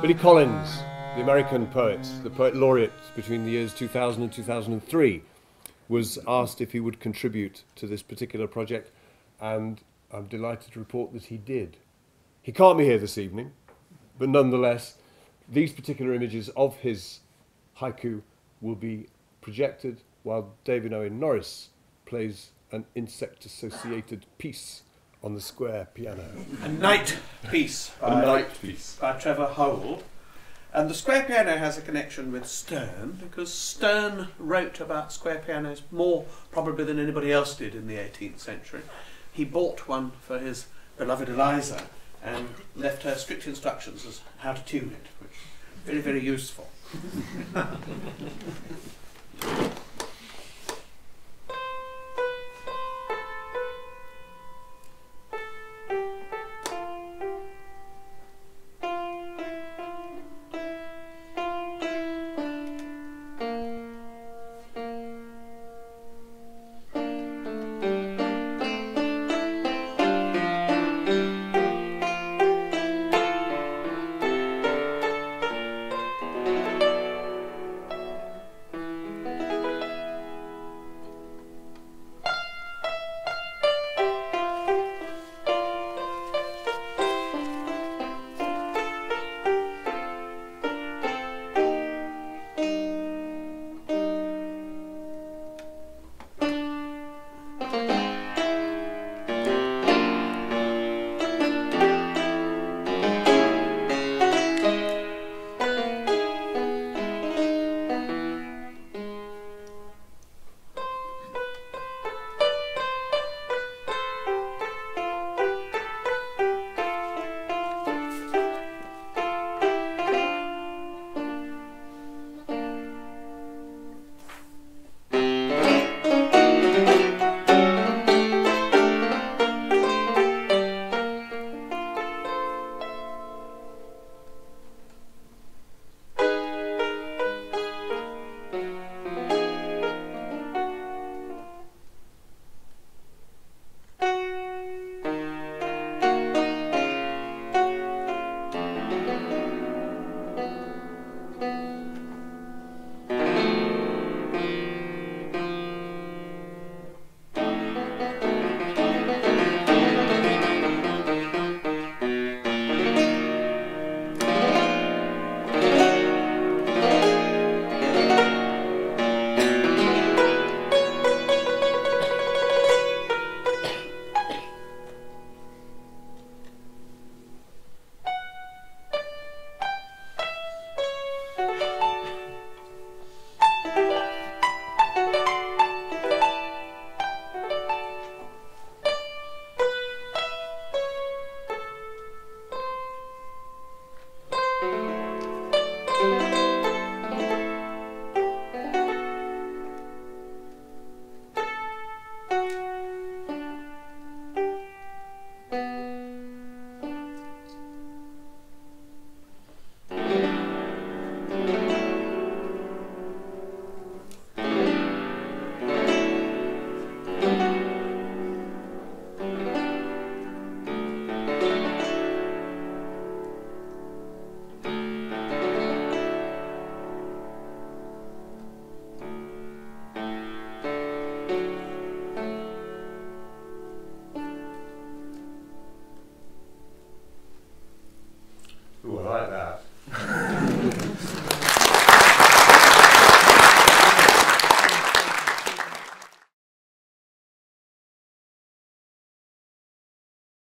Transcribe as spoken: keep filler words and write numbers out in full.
Billy Collins, the American poet, the poet laureate between the years two thousand and two thousand three, was asked if he would contribute to this particular project, and I'm delighted to report that he did. He can't be here this evening, but nonetheless, these particular images of his haiku will be projected while David Owen Norris plays an insect-associated piece on the square piano. A night piece by, a night piece. by Trevor Hold. And the square piano has a connection with Stern, because Stern wrote about square pianos more probably than anybody else did in the eighteenth century. He bought one for his beloved Eliza and left her strict instructions as how to tune it, which is very, very useful.